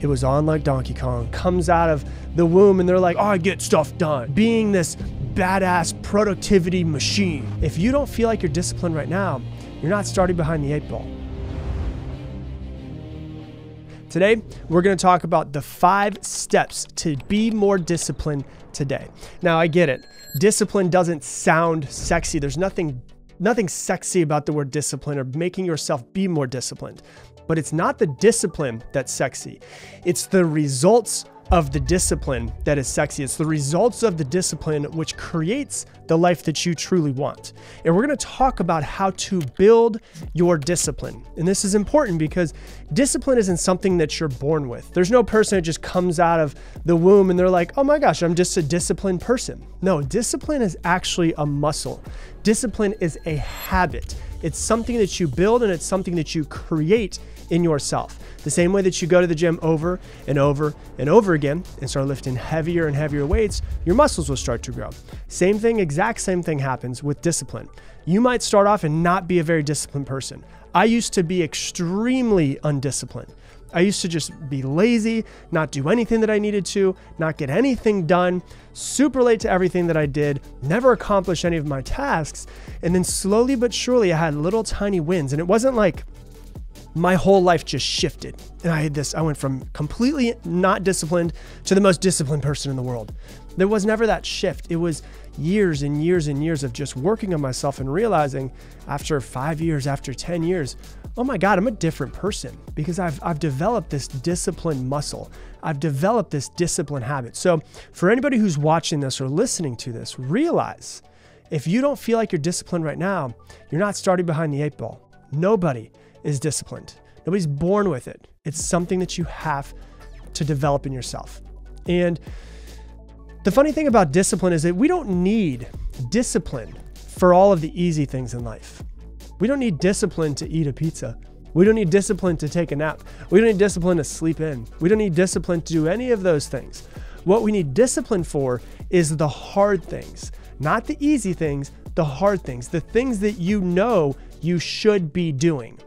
It was on like Donkey Kong, comes out of the womb and they're like, oh, I get stuff done. Being this badass productivity machine. If you don't feel like you're disciplined right now, you're not starting behind the eight ball. Today, we're gonna talk about the 5 steps to be more disciplined today. Now, I get it. Discipline doesn't sound sexy. There's nothing sexy about the word discipline or making yourself be more disciplined. But it's not the discipline that's sexy. It's the results of the discipline that is sexy. It's the results of the discipline which creates the life that you truly want. And we're gonna talk about how to build your discipline. And this is important because discipline isn't something that you're born with. There's no person that just comes out of the womb and they're like, oh my gosh, I'm just a disciplined person. No, discipline is actually a muscle. Discipline is a habit. It's something that you build and it's something that you create in yourself. The same way that you go to the gym over and over and over again and start lifting heavier and heavier weights, your muscles will start to grow. Same thing, exact same thing happens with discipline. You might start off and not be a very disciplined person. I used to be extremely undisciplined. I used to just be lazy, not do anything that I needed to, not get anything done, super late to everything that I did, never accomplish any of my tasks. And then slowly but surely, I had little tiny wins. And it wasn't like my whole life just shifted. And I went from completely not disciplined to the most disciplined person in the world. There was never that shift. It was years and years and years of just working on myself and realizing after 5 years, after 10 years, oh my God, I'm a different person because I've developed this discipline muscle. I've developed this discipline habit. So for anybody who's watching this or listening to this, realize if you don't feel like you're disciplined right now, you're not starting behind the eight ball. Nobody is disciplined. Nobody's born with it. It's something that you have to develop in yourself. And the funny thing about discipline is that we don't need discipline for all of the easy things in life. We don't need discipline to eat a pizza. We don't need discipline to take a nap. We don't need discipline to sleep in. We don't need discipline to do any of those things. What we need discipline for is the hard things, not the easy things, the hard things, the things that you know you should be doing.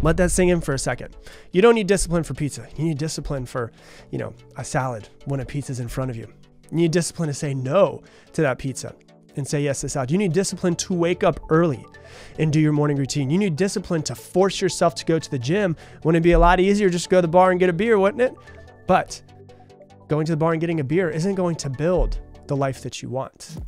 Let that sink in for a second. You don't need discipline for pizza. You need discipline for, you know, a salad when a pizza's in front of you. You need discipline to say no to that pizza and say yes to salad. You need discipline to wake up early and do your morning routine. You need discipline to force yourself to go to the gym when it'd be a lot easier just to go to the bar and get a beer, wouldn't it? But going to the bar and getting a beer isn't going to build the life that you want.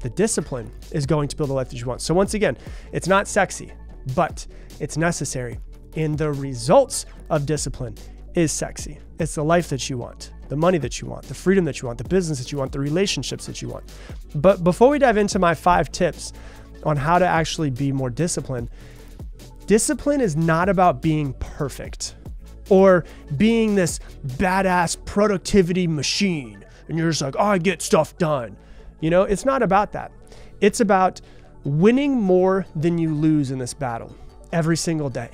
The discipline is going to build the life that you want. So once again, it's not sexy, but it's necessary. And the results of discipline is sexy. It's the life that you want, the money that you want, the freedom that you want, the business that you want, the relationships that you want. But before we dive into my 5 tips on how to actually be more disciplined, discipline is not about being perfect or being this badass productivity machine. And you're just like, oh, I get stuff done. You know, it's not about that. It's about winning more than you lose in this battle every single day,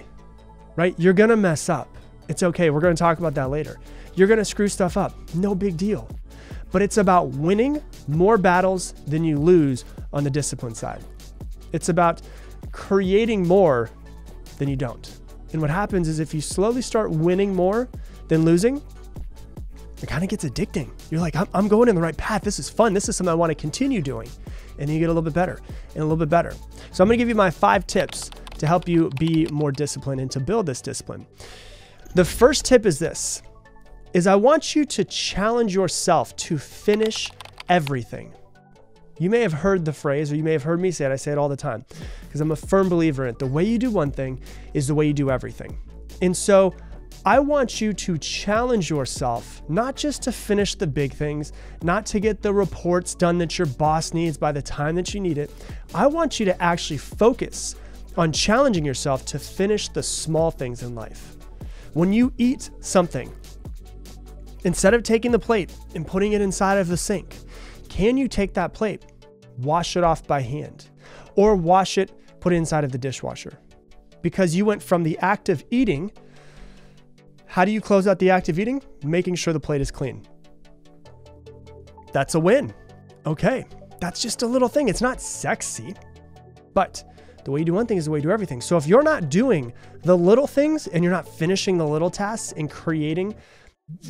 right? You're gonna mess up. It's okay. We're gonna talk about that later. You're gonna screw stuff up. No big deal. But it's about winning more battles than you lose on the discipline side. It's about creating more than you don't. And what happens is if you slowly start winning more than losing, it kind of gets addicting. You're like, I'm going in the right path. This is fun. This is something I want to continue doing. And then you get a little bit better and a little bit better. So I'm gonna give you my 5 tips to help you be more disciplined and to build this discipline. The first tip is this, is I want you to challenge yourself to finish everything. You may have heard the phrase, or you may have heard me say it. I say it all the time because I'm a firm believer in it. The way you do one thing is the way you do everything. And so I want you to challenge yourself, not just to finish the big things, not to get the reports done that your boss needs by the time that you need it. I want you to actually focus on challenging yourself to finish the small things in life. When you eat something, instead of taking the plate and putting it inside of the sink, can you take that plate, wash it off by hand, or wash it, put it inside of the dishwasher? Because you went from the act of eating. How do you close out the act of eating? Making sure the plate is clean. That's a win. Okay, that's just a little thing. It's not sexy, but The way you do one thing is the way you do everything. So if you're not doing the little things and you're not finishing the little tasks and creating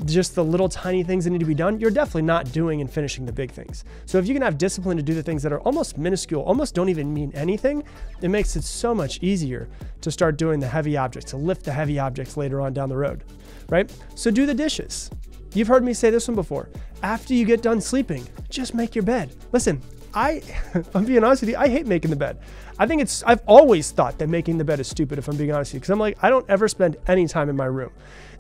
just the little tiny things that need to be done, you're definitely not doing and finishing the big things. So if you can have discipline to do the things that are almost minuscule, almost don't even mean anything, it makes it so much easier to start doing the heavy objects, to lift the heavy objects later on down the road, right? So do the dishes. You've heard me say this one before. After you get done sleeping, just make your bed. Listen, if I'm being honest with you, I hate making the bed. I've always thought that making the bed is stupid, if I'm being honest with you, because I'm like, I don't ever spend any time in my room.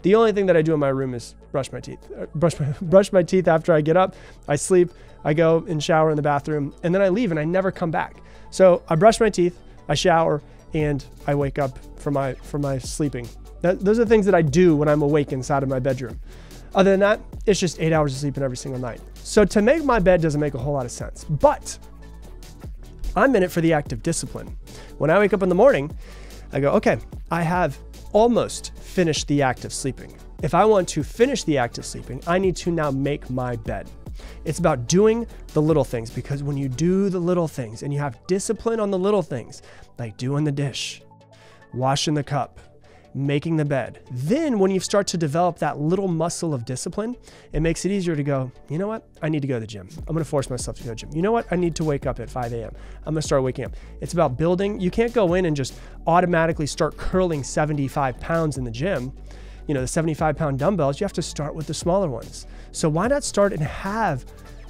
The only thing that I do in my room is brush my teeth. Brush my teeth after I get up, I sleep, I go and shower in the bathroom, and then I leave and I never come back. So I brush my teeth, I shower, and I wake up from my sleeping. Those are the things that I do when I'm awake inside of my bedroom. Other than that, it's just 8 hours of sleeping every single night. So to make my bed doesn't make a whole lot of sense, but I'm in it for the act of discipline. When I wake up in the morning, I go, okay, I have almost finished the act of sleeping. If I want to finish the act of sleeping, I need to now make my bed. It's about doing the little things, because when you do the little things and you have discipline on the little things, like doing the dish, washing the cup, making the bed, then when you start to develop that little muscle of discipline, it makes it easier to go, you know what? I need to go to the gym. I'm gonna force myself to go to the gym. You know what? I need to wake up at 5 a.m. I'm gonna start waking up. It's about building. You can't go in and just automatically start curling 75 pounds in the gym. You know, the 75-pound dumbbells, you have to start with the smaller ones. So why not start and have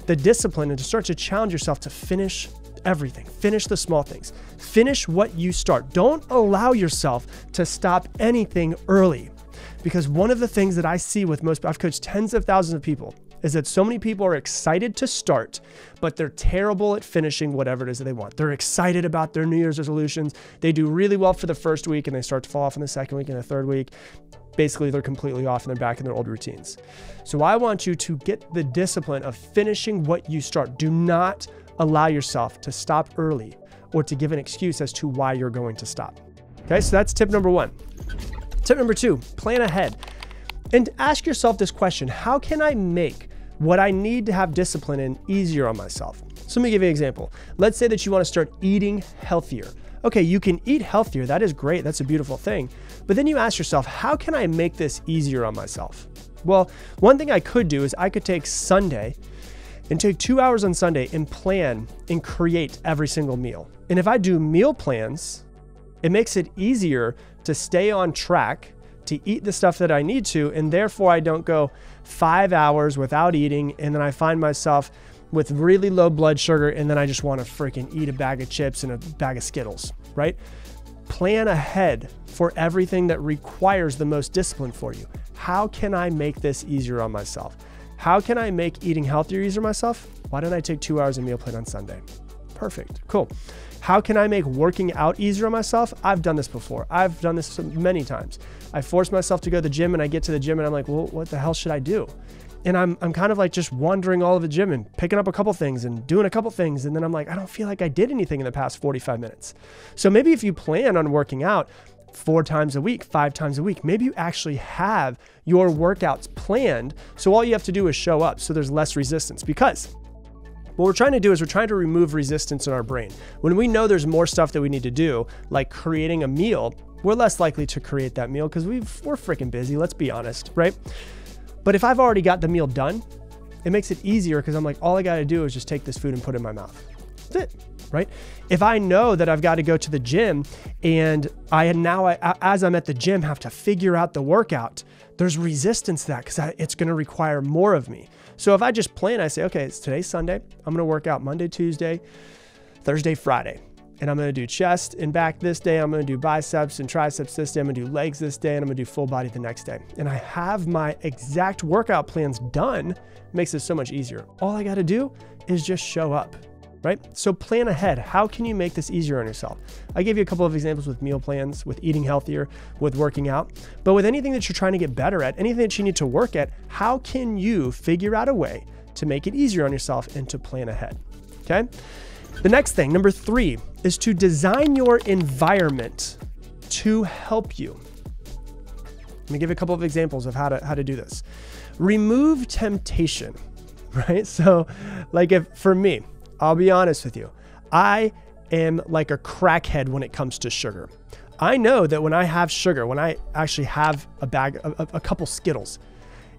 the discipline and to start to challenge yourself to finish everything. Finish the small things. Finish what you start. Don't allow yourself to stop anything early, because one of the things that I see with most, I've coached tens of thousands of people, is that so many people are excited to start, but they're terrible at finishing whatever it is that they want. They're excited about their New Year's resolutions. They do really well for the first week and they start to fall off in the second week and the third week. Basically, they're completely off and they're back in their old routines. So I want you to get the discipline of finishing what you start. Do not allow yourself to stop early or to give an excuse as to why you're going to stop. Okay, so that's tip number one. Tip number two, plan ahead. And ask yourself this question: how can I make what I need to have discipline in easier on myself? So let me give you an example. Let's say that you want to start eating healthier. Okay, you can eat healthier, that is great, that's a beautiful thing. But then you ask yourself, how can I make this easier on myself? Well, one thing I could do is I could take Sunday and take 2 hours on Sunday and plan and create every single meal. And if I do meal plans, it makes it easier to stay on track, to eat the stuff that I need to, and therefore I don't go 5 hours without eating and then I find myself with really low blood sugar and then I just wanna freaking eat a bag of chips and a bag of Skittles, right? Plan ahead for everything that requires the most discipline for you. How can I make this easier on myself? How can I make eating healthier easier myself? Why don't I take 2 hours of meal plan on Sunday? Perfect, cool. How can I make working out easier on myself? I've done this before. I've done this many times. I force myself to go to the gym and I get to the gym and I'm like, well, what the hell should I do? And I'm kind of like just wandering all over the gym and picking up a couple things and doing a couple things. And then I'm like, I don't feel like I did anything in the past 45 minutes. So maybe if you plan on working out 4 times a week, 5 times a week, maybe you actually have your workouts planned. So all you have to do is show up. So there's less resistance, because what we're trying to do is we're trying to remove resistance in our brain. When we know there's more stuff that we need to do, like creating a meal, we're less likely to create that meal because we're freaking busy. Let's be honest, right? But if I've already got the meal done, it makes it easier because I'm like, all I got to do is just take this food and put it in my mouth. That's it, right? If I know that I've got to go to the gym and as I'm at the gym, have to figure out the workout, there's resistance to that because it's going to require more of me. So if I just plan, I say, okay, it's today's Sunday. I'm going to work out Monday, Tuesday, Thursday, Friday. And I'm going to do chest and back this day. I'm going to do biceps and triceps this day. I'm going to do legs this day. And I'm going to do full body the next day. And I have my exact workout plans done. It makes it so much easier. All I got to do is just show up, right? So plan ahead. How can you make this easier on yourself? I gave you a couple of examples with meal plans, with eating healthier, with working out. But with anything that you're trying to get better at, anything that you need to work at, how can you figure out a way to make it easier on yourself and to plan ahead? Okay? The next thing, number three, is to design your environment to help you. Let me give a couple of examples of how to do this. Remove temptation, right? So like for me, I'll be honest with you, I am like a crackhead when it comes to sugar. I know that when I have sugar, when I actually have a bag, a couple Skittles,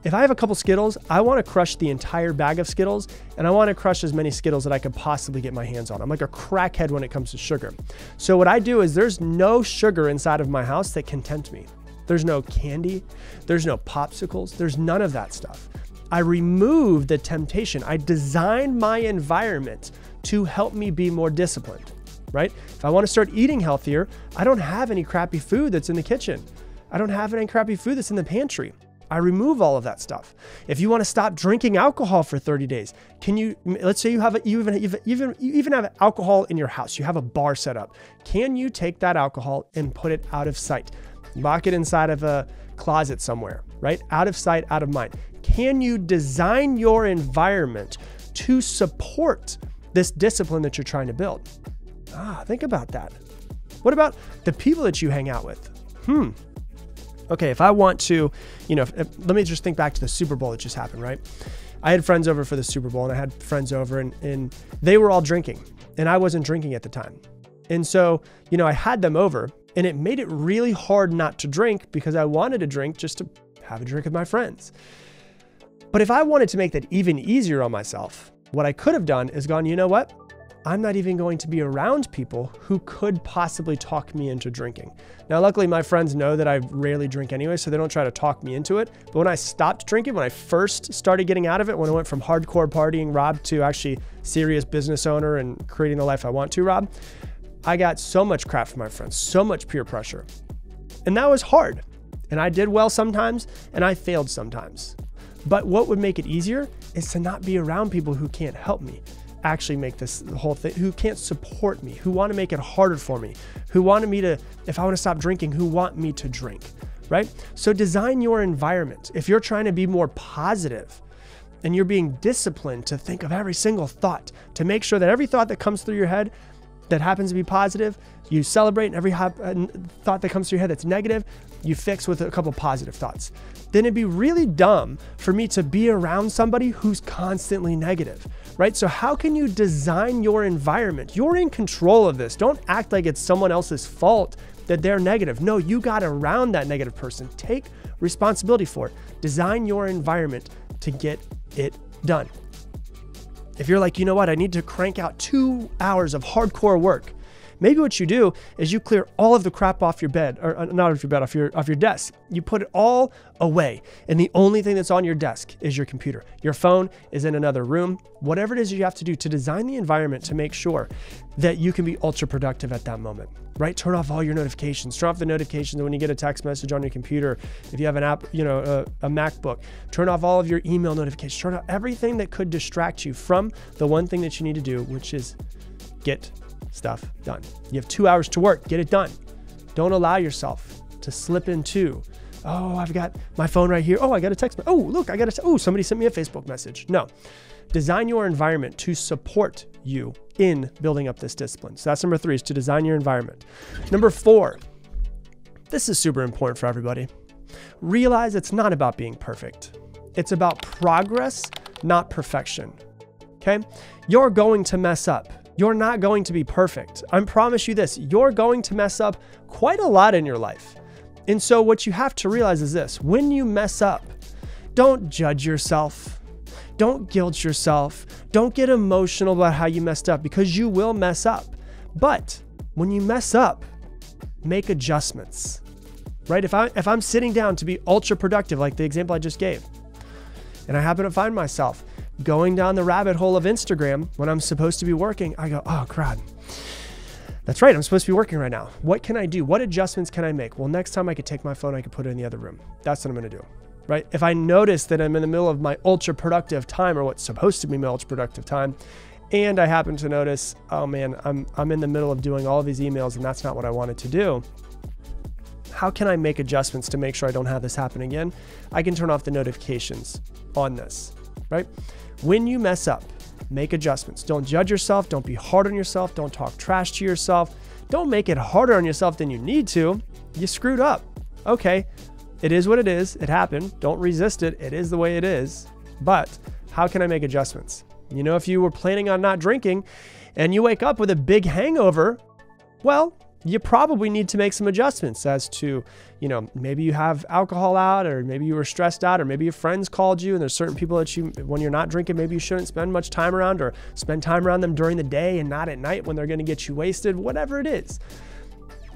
if I have a couple Skittles, I want to crush the entire bag of Skittles, and I want to crush as many Skittles that I could possibly get my hands on. I'm like a crackhead when it comes to sugar. So what I do is there's no sugar inside of my house that can tempt me. There's no candy, there's no popsicles, there's none of that stuff. I remove the temptation. I design my environment to help me be more disciplined, right? If I want to start eating healthier, I don't have any crappy food that's in the kitchen. I don't have any crappy food that's in the pantry. I remove all of that stuff. If you want to stop drinking alcohol for 30 days, can you, let's say you have, you even have alcohol in your house, you have a bar set up. Can you take that alcohol and put it out of sight? Lock it inside of a closet somewhere, right? Out of sight, out of mind. Can you design your environment to support this discipline that you're trying to build? Think about that. What about the people that you hang out with? Okay, if I want to, let me just think back to the Super Bowl that just happened, right? I had friends over for the Super Bowl, and I had friends over, and they were all drinking, and I wasn't drinking at the time. And so, I had them over, and it made it really hard not to drink because I wanted to drink just to have a drink with my friends. But if I wanted to make that even easier on myself, what I could have done is gone, you know what? I'm not even going to be around people who could possibly talk me into drinking. Now, luckily my friends know that I rarely drink anyway, so they don't try to talk me into it. But when I stopped drinking, when I first started getting out of it, when I went from hardcore partying Rob to actually serious business owner and creating the life I want to Rob, I got so much crap from my friends, so much peer pressure. And that was hard. And I did well sometimes, and I failed sometimes. But what would make it easier is to not be around people who can't help me actually make this whole thing, who can't support me, who want to make it harder for me, who wanted me to, if I want to stop drinking, who want me to drink, right? So design your environment. If you're trying to be more positive and you're being disciplined to think of every single thought, to make sure that every thought that comes through your head that happens to be positive, you celebrate, and every thought that comes through your head that's negative, you fix with a couple positive thoughts. Then it'd be really dumb for me to be around somebody who's constantly negative, right? So how can you design your environment? You're in control of this. Don't act like it's someone else's fault that they're negative. No, you got around that negative person. Take responsibility for it. Design your environment to get it done. If you're like, you know what, I need to crank out 2 hours of hardcore work. Maybe what you do is you clear all of the crap off your bed, or not off your bed, off your desk. You put it all away. And the only thing that's on your desk is your computer. Your phone is in another room. Whatever it is you have to do to design the environment to make sure that you can be ultra productive at that moment, right? Turn off all your notifications. Turn off the notifications when you get a text message on your computer. If you have an app, a MacBook, turn off all of your email notifications. Turn off everything that could distract you from the one thing that you need to do, which is get stuff done. You have 2 hours to work, get it done. Don't allow yourself to slip into, oh, I've got my phone right here. Oh, I got a text. Oh, look, oh, somebody sent me a Facebook message. No, design your environment to support you in building up this discipline. So that's number three, is to design your environment. Number four, this is super important for everybody. Realize it's not about being perfect. It's about progress, not perfection. Okay? You're going to mess up. You're not going to be perfect. I promise you this, you're going to mess up quite a lot in your life. And so what you have to realize is this, when you mess up, don't judge yourself. Don't guilt yourself. Don't get emotional about how you messed up, because you will mess up. But when you mess up, make adjustments, right? If I'm sitting down to be ultra productive, like the example I just gave, and I happen to find myself going down the rabbit hole of Instagram when I'm supposed to be working, I go, oh crap, that's right, I'm supposed to be working right now. What can I do? What adjustments can I make? Well, next time I could take my phone, I could put it in the other room. That's what I'm gonna do, right? If I notice that I'm in the middle of my ultra productive time, or what's supposed to be my ultra productive time, and I happen to notice, oh man, I'm in the middle of doing all of these emails and that's not what I wanted to do. How can I make adjustments to make sure I don't have this happen again? I can turn off the notifications on this, right? When you mess up, make adjustments. Don't judge yourself. Don't be hard on yourself. Don't talk trash to yourself. Don't make it harder on yourself than you need to. You screwed up. Okay, it is what it is. It happened. Don't resist it. It is the way it is. But how can I make adjustments? If you were planning on not drinking and you wake up with a big hangover, well, you probably need to make some adjustments as to, you know, maybe you have alcohol out, or maybe you were stressed out, or maybe your friends called you, and there's certain people that you, when you're not drinking, maybe you shouldn't spend much time around, or spend time around them during the day and not at night when they're gonna get you wasted, whatever it is.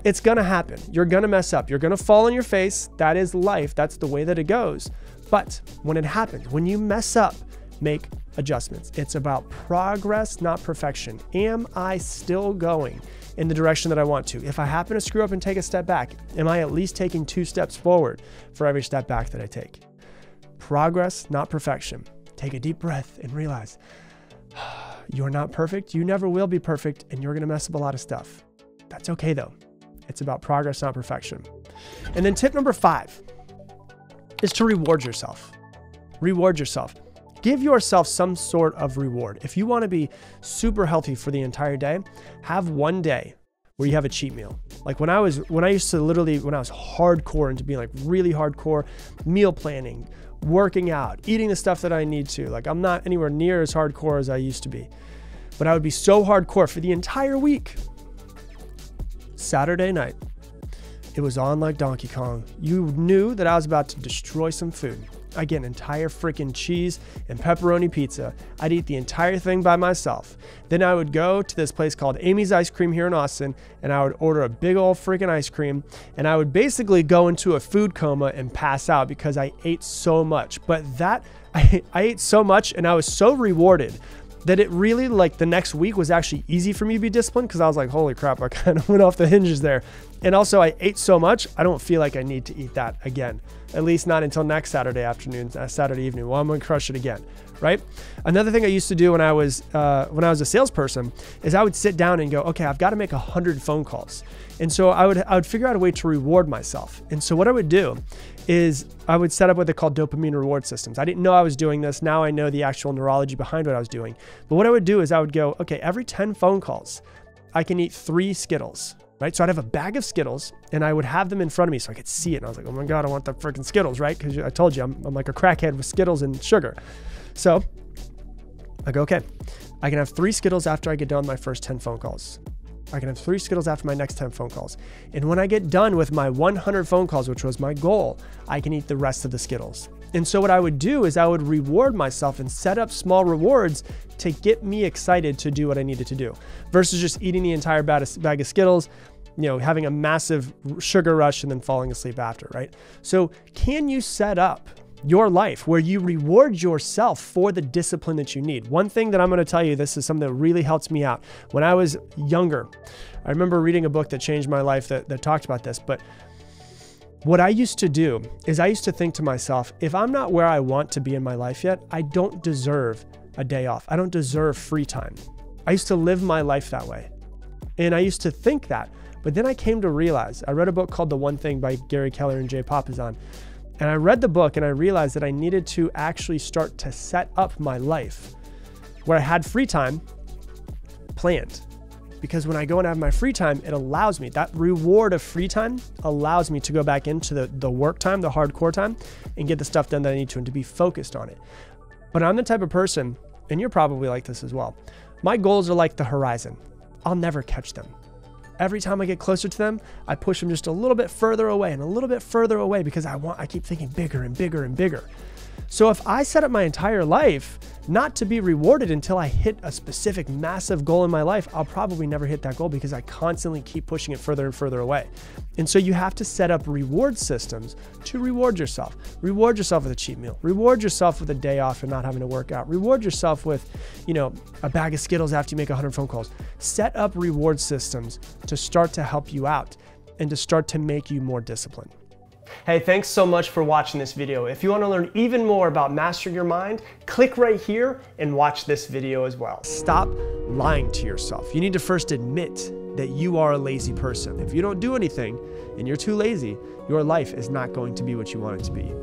It's gonna happen. You're gonna mess up. You're gonna fall on your face. That is life. That's the way that it goes. But when it happens, when you mess up, make adjustments. It's about progress, not perfection. Am I still going in the direction that I want to? If I happen to screw up and take a step back, am I at least taking 2 steps forward for every step back that I take? Progress, not perfection. Take a deep breath and realize you're not perfect. You never will be perfect, and you're gonna mess up a lot of stuff. That's okay though. It's about progress, not perfection. And then tip number 5 is to reward yourself. Reward yourself. Give yourself some sort of reward. If you want to be super healthy for the entire day, have one day where you have a cheat meal. Like when I was hardcore into being like really hardcore, meal planning, working out, eating the stuff that I need to. Like I'm not anywhere near as hardcore as I used to be, but I would be so hardcore for the entire week. Saturday night, it was on like Donkey Kong. You knew that I was about to destroy some food. I get an entire freaking cheese and pepperoni pizza. I'd eat the entire thing by myself. Then I would go to this place called Amy's Ice Cream here in Austin, and I would order a big old freaking ice cream, and I would basically go into a food coma and pass out because I ate so much. But I ate so much, and I was so rewarded that it really, like, the next week was actually easy for me to be disciplined because I was like, holy crap, I kind of went off the hinges there. And also I ate so much, I don't feel like I need to eat that again, at least not until next Saturday afternoon, Saturday evening. Well, I'm gonna crush it again, right? Another thing I used to do when I was a salesperson is I would sit down and go, okay, I've got to make 100 phone calls. And so I would figure out a way to reward myself. And so what I would do is I would set up what they call dopamine reward systems. I didn't know I was doing this. Now I know the actual neurology behind what I was doing. But what I would do is I would go, okay, every 10 phone calls, I can eat 3 Skittles. Right? So I'd have a bag of Skittles and I would have them in front of me so I could see it. And I was like, oh my God, I want the freaking Skittles, right? Because I told you, I'm like a crackhead with Skittles and sugar. So I go, okay, I can have 3 Skittles after I get done with my first 10 phone calls. I can have 3 Skittles after my next 10 phone calls. And when I get done with my 100 phone calls, which was my goal, I can eat the rest of the Skittles. And so what I would do is I would reward myself and set up small rewards to get me excited to do what I needed to do versus just eating the entire bag of Skittles, you know, having a massive sugar rush and then falling asleep after, right? So can you set up your life where you reward yourself for the discipline that you need? One thing that I'm going to tell you, this is something that really helps me out. When I was younger, I remember reading a book that changed my life that talked about this, but what I used to do is I used to think to myself, if I'm not where I want to be in my life yet, I don't deserve a day off. I don't deserve free time. I used to live my life that way. And I used to think that, but then I came to realize, I read a book called The One Thing by Gary Keller and Jay Papasan. And I read the book and I realized that I needed to actually start to set up my life where I had free time planned. Because when I go and have my free time, it allows me, that reward of free time allows me to go back into the work time, the hardcore time, and get the stuff done that I need to and to be focused on it. But I'm the type of person, and you're probably like this as well, my goals are like the horizon. I'll never catch them. Every time I get closer to them, I push them just a little bit further away and a little bit further away because I keep thinking bigger and bigger and bigger. So if I set up my entire life not to be rewarded until I hit a specific massive goal in my life, I'll probably never hit that goal because I constantly keep pushing it further and further away. And so you have to set up reward systems to reward yourself. Reward yourself with a cheat meal. Reward yourself with a day off and not having to work out. Reward yourself with, you know, a bag of Skittles after you make 100 phone calls. Set up reward systems to start to help you out and to start to make you more disciplined. Hey, thanks so much for watching this video. If you want to learn even more about mastering your mind, click right here and watch this video as well. Stop lying to yourself. You need to first admit that you are a lazy person. If you don't do anything and you're too lazy, your life is not going to be what you want it to be.